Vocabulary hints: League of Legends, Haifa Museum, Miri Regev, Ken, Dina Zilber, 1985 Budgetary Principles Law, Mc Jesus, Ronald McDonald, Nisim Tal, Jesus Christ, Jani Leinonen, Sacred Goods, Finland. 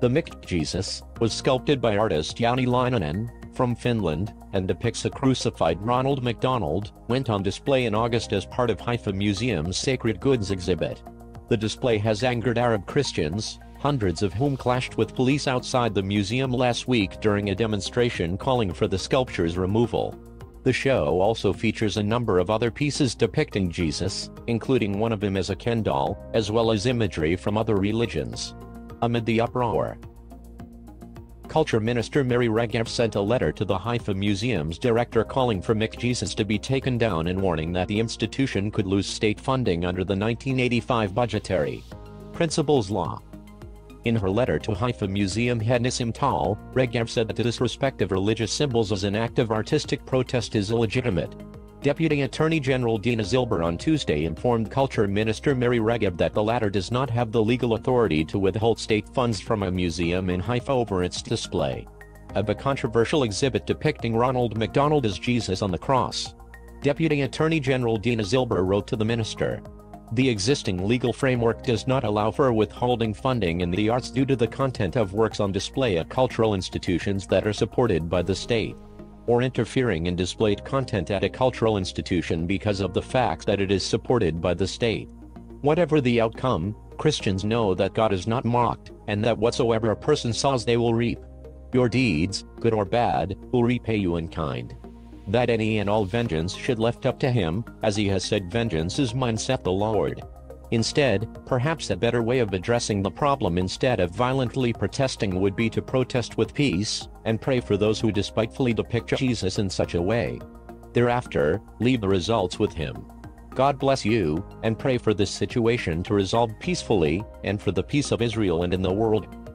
The Mc Jesus was sculpted by artist Jani Leinonen from Finland and depicts a crucified Ronald McDonald, went on display in August as part of Haifa Museum's Sacred Goods exhibit. The display has angered Arab Christians, hundreds of whom clashed with police outside the museum last week during a demonstration calling for the sculpture's removal. The show also features a number of other pieces depicting Jesus, including one of him as a Ken doll, as well as imagery from other religions. Amid the uproar, Culture Minister Miri Regev sent a letter to the Haifa Museum's director calling for Mc Jesus to be taken down and warning that the institution could lose state funding under the 1985 budgetary principles law. In her letter to Haifa Museum head Nisim Tal, Regev said that the disrespect of religious symbols as an act of artistic protest is illegitimate. Deputy Attorney General Dina Zilber on Tuesday informed Culture Minister Miri Regev that the latter does not have the legal authority to withhold state funds from a museum in Haifa over its display of a controversial exhibit depicting Ronald McDonald as Jesus on the cross. Deputy Attorney General Dina Zilber wrote to the minister, "The existing legal framework does not allow for withholding funding in the arts due to the content of works on display at cultural institutions that are supported by the state, or interfering in displayed content at a cultural institution because of the fact that it is supported by the state. Whatever the outcome, Christians know that God is not mocked, and that whatsoever a person sows they will reap. Your deeds, good or bad, will repay you in kind. That any and all vengeance should left up to him, as he has said, vengeance is mine, saith the Lord." Instead, perhaps a better way of addressing the problem instead of violently protesting would be to protest with peace, and pray for those who despitefully depict Jesus in such a way. Thereafter, leave the results with him. God bless you, and pray for this situation to resolve peacefully, and for the peace of Israel and in the world.